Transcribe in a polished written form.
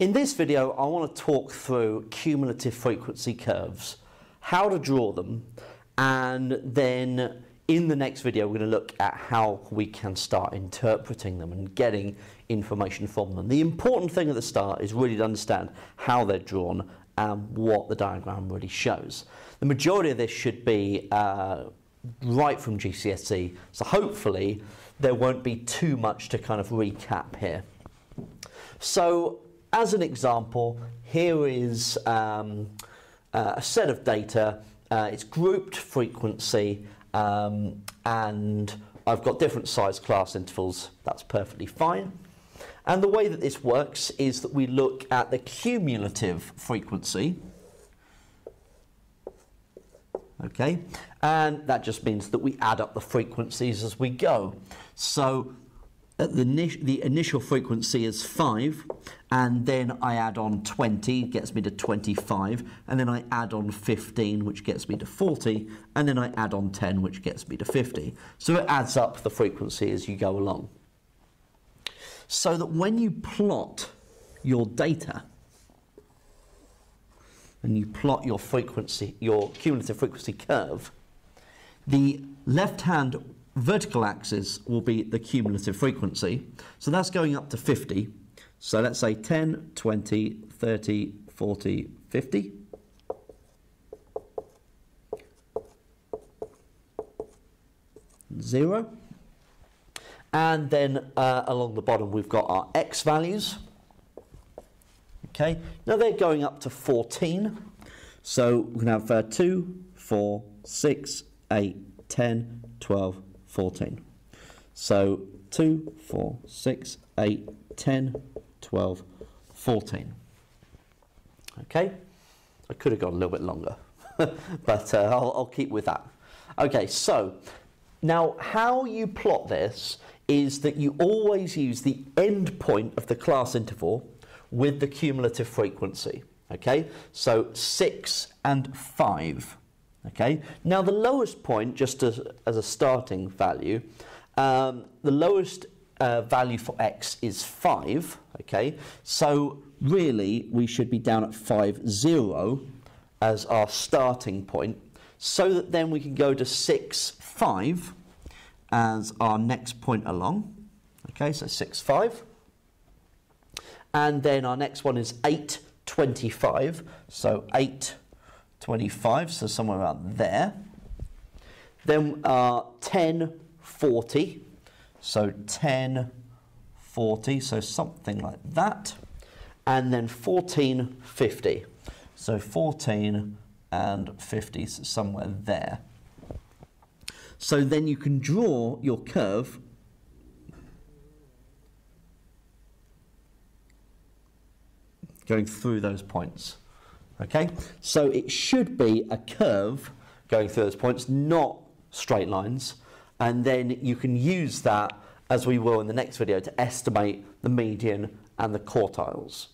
In this video, I want to talk through cumulative frequency curves, how to draw them, and then in the next video we're going to look at how we can start interpreting them and getting information from them. The important thing at the start is really to understand how they're drawn and what the diagram really shows. The majority of this should be right from GCSE, so hopefully there won't be too much to kind of recap here. So, as an example, here is a set of data. It's grouped frequency, and I've got different size class intervals. That's perfectly fine. And the way that this works is that we look at the cumulative frequency. Okay, and that just means that we add up the frequencies as we go. So the initial frequency is 5, and then I add on 20, gets me to 25, and then I add on 15, which gets me to 40, and then I add on 10, which gets me to 50. So it adds up the frequency as you go along. So that when you plot your data and you plot your frequency, your cumulative frequency curve, the left-hand vertical axis will be the cumulative frequency, so that's going up to 50. So let's say 10, 20, 30, 40, 50. Zero. And then along the bottom we've got our x values. Okay, now they're going up to 14. So we're going to have 2, 4, 6, 8, 10, 12, 14. So 2, 4, 6, 8, 10, 12, 14. Okay, I could have gone a little bit longer, but I'll keep with that. Okay, so now how you plot this is that you always use the end point of the class interval with the cumulative frequency. Okay, so 6 and 5. Okay, now the lowest point, just as a starting value, the lowest value for x is 5. Okay, so really we should be down at 5, 0 as our starting point, so that then we can go to 6, 5 as our next point along. Okay, so 6, 5, and then our next one is 8, 25. So 8, 25, so somewhere around there. Then 10, 40, so 10, 40, so something like that. And then 14, 50, so 14 and 50, so somewhere there. So then you can draw your curve going through those points. Okay, so it should be a curve going through those points, not straight lines, and then you can use that, as we will in the next video, to estimate the median and the quartiles.